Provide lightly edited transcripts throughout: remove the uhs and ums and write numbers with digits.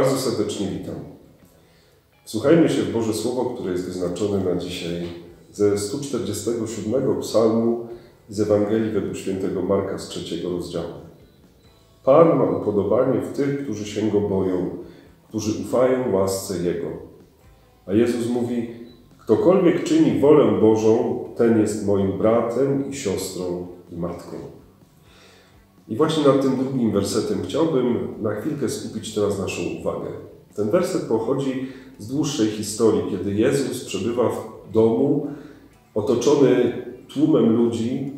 Bardzo serdecznie witam. Wsłuchajmy się w Boże Słowo, które jest wyznaczone na dzisiaj ze 147 Psalmu z Ewangelii według świętego Marka z 3 rozdziału. Pan ma upodobanie w tych, którzy się Go boją, którzy ufają łasce Jego. A Jezus mówi: ktokolwiek czyni wolę Bożą, ten jest moim bratem i siostrą i matką. I właśnie nad tym drugim wersetem chciałbym na chwilkę skupić teraz naszą uwagę. Ten werset pochodzi z dłuższej historii, kiedy Jezus przebywa w domu otoczony tłumem ludzi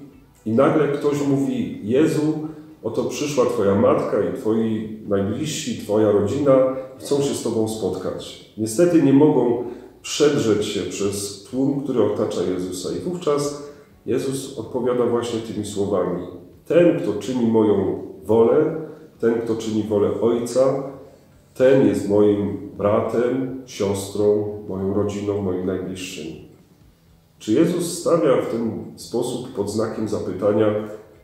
i nagle ktoś mówi: Jezu, oto przyszła Twoja matka i Twoi najbliżsi, Twoja rodzina, chcą się z Tobą spotkać. Niestety nie mogą przedrzeć się przez tłum, który otacza Jezusa. I wówczas Jezus odpowiada właśnie tymi słowami: ten, kto czyni moją wolę, ten, kto czyni wolę Ojca, ten jest moim bratem, siostrą, moją rodziną, moim najbliższym. Czy Jezus stawia w ten sposób pod znakiem zapytania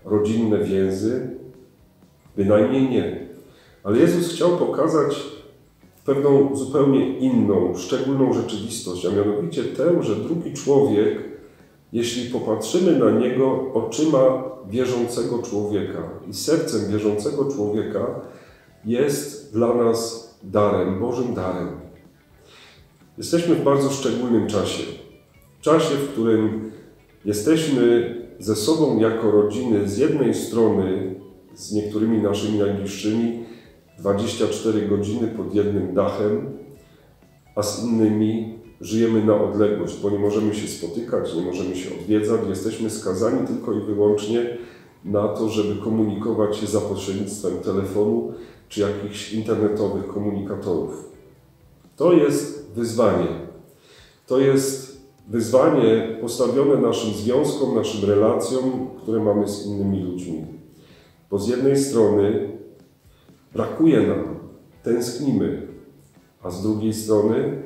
rodzinne więzy? Bynajmniej nie. Ale Jezus chciał pokazać pewną zupełnie inną, szczególną rzeczywistość, a mianowicie tę, że drugi człowiek, jeśli popatrzymy na niego oczyma wierzącego człowieka i sercem wierzącego człowieka, jest dla nas darem, Bożym darem. Jesteśmy w bardzo szczególnym czasie. Czasie, w którym jesteśmy ze sobą jako rodziny z jednej strony, z niektórymi naszymi najbliższymi, 24 godziny pod jednym dachem, a z innymi żyjemy na odległość, bo nie możemy się spotykać, nie możemy się odwiedzać, jesteśmy skazani tylko i wyłącznie na to, żeby komunikować się za pośrednictwem telefonu czy jakichś internetowych komunikatorów. To jest wyzwanie. To jest wyzwanie postawione naszym związkom, naszym relacjom, które mamy z innymi ludźmi. Bo z jednej strony brakuje nam, tęsknimy, a z drugiej strony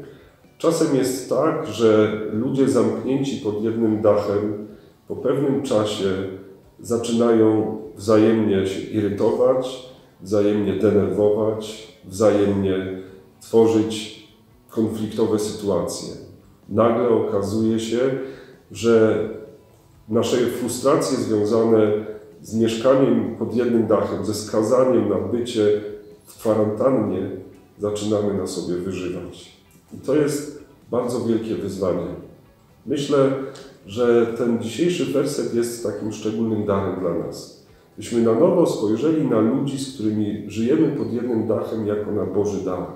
czasem jest tak, że ludzie zamknięci pod jednym dachem po pewnym czasie zaczynają wzajemnie się irytować, wzajemnie denerwować, wzajemnie tworzyć konfliktowe sytuacje. Nagle okazuje się, że nasze frustracje związane z mieszkaniem pod jednym dachem, ze skazaniem na bycie w kwarantannie, zaczynamy na sobie wyżywać. I to jest bardzo wielkie wyzwanie. Myślę, że ten dzisiejszy werset jest takim szczególnym darem dla nas. Byśmy na nowo spojrzeli na ludzi, z którymi żyjemy pod jednym dachem, jako na Boży dar.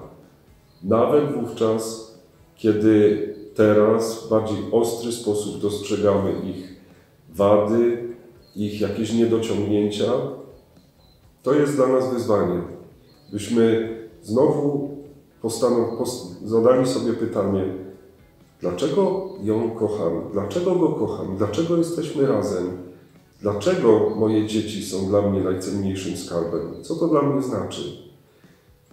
Nawet wówczas, kiedy teraz w bardziej ostry sposób dostrzegamy ich wady, ich jakieś niedociągnięcia, to jest dla nas wyzwanie. Byśmy znowu zadali sobie pytanie, dlaczego ją kocham, dlaczego go kocham, dlaczego jesteśmy razem, dlaczego moje dzieci są dla mnie najcenniejszym skarbem, co to dla mnie znaczy.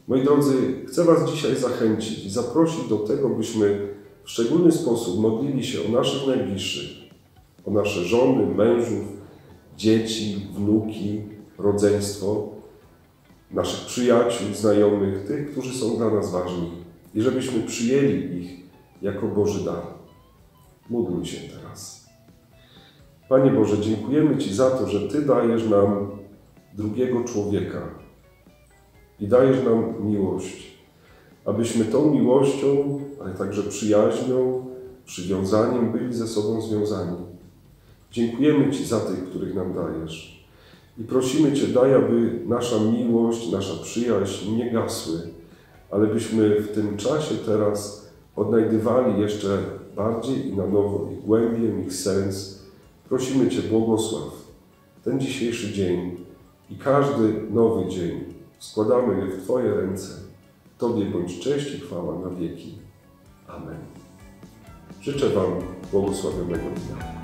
Moi drodzy, chcę Was dzisiaj zachęcić i zaprosić do tego, byśmy w szczególny sposób modlili się o naszych najbliższych, o nasze żony, mężów, dzieci, wnuki, rodzeństwo, naszych przyjaciół, znajomych, tych, którzy są dla nas ważni i żebyśmy przyjęli ich jako Boży dar. Módlmy się teraz. Panie Boże, dziękujemy Ci za to, że Ty dajesz nam drugiego człowieka i dajesz nam miłość, abyśmy tą miłością, ale także przyjaźnią, przywiązaniem byli ze sobą związani. Dziękujemy Ci za tych, których nam dajesz. I prosimy Cię, daj, aby nasza miłość, nasza przyjaźń nie gasły, ale byśmy w tym czasie teraz odnajdywali jeszcze bardziej i na nowo ich głębię, ich sens. Prosimy Cię, błogosław ten dzisiejszy dzień i każdy nowy dzień. Składamy je w Twoje ręce. Tobie bądź cześć i chwała na wieki. Amen. Życzę Wam błogosławionego dnia.